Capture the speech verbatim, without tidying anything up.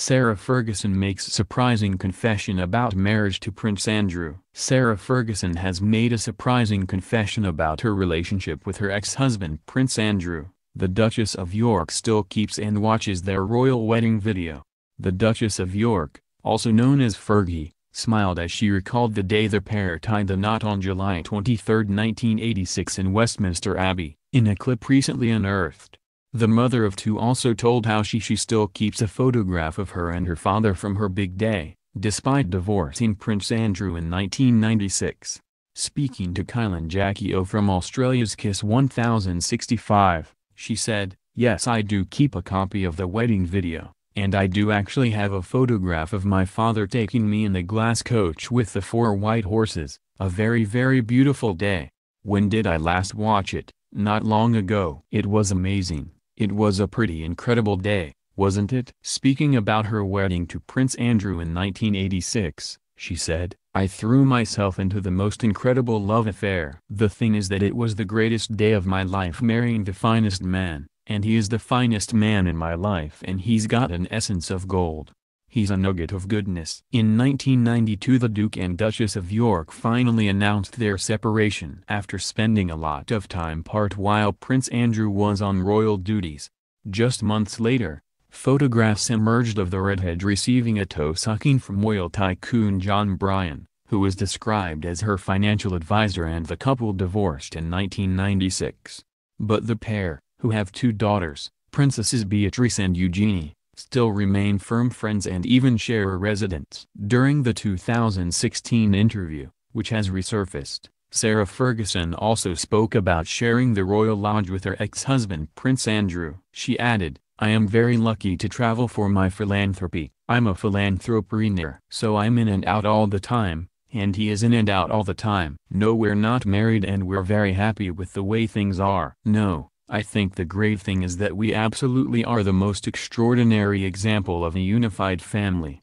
Sarah Ferguson makes surprising confession about marriage to Prince Andrew. Sarah Ferguson has made a surprising confession about her relationship with her ex-husband Prince Andrew. The Duchess of York still keeps and watches their royal wedding video. The Duchess of York, also known as Fergie, smiled as she recalled the day the pair tied the knot on July twenty-third nineteen eighty-six in Westminster Abbey. In a clip recently unearthed, the mother of two also told how she she still keeps a photograph of her and her father from her big day, despite divorcing Prince Andrew in nineteen ninety-six. Speaking to Kyle and Jackie O from Australia's KISS ten sixty-five, she said, "Yes, I do keep a copy of the wedding video, and I do actually have a photograph of my father taking me in the glass coach with the four white horses, a very very beautiful day. When did I last watch it? Not long ago. It was amazing. It was a pretty incredible day, wasn't it?" Speaking about her wedding to Prince Andrew in nineteen eighty-six, she said, "I threw myself into the most incredible love affair. The thing is that it was the greatest day of my life marrying the finest man, and he is the finest man in my life and he's got an essence of gold. He's a nugget of goodness." In nineteen ninety-two, the Duke and Duchess of York finally announced their separation after spending a lot of time apart while Prince Andrew was on royal duties. Just months later, photographs emerged of the redhead receiving a toe-sucking from oil tycoon John Bryan, who was described as her financial advisor, and the couple divorced in nineteen ninety-six. But the pair, who have two daughters, Princesses Beatrice and Eugenie, still remain firm friends and even share a residence. During the two thousand sixteen interview, which has resurfaced, Sarah Ferguson also spoke about sharing the royal lodge with her ex-husband Prince Andrew. She added, "I am very lucky to travel for my philanthropy. I'm a philanthropreneur. So I'm in and out all the time, and he is in and out all the time. No, we're not married and we're very happy with the way things are. No. I think the great thing is that we absolutely are the most extraordinary example of a unified family.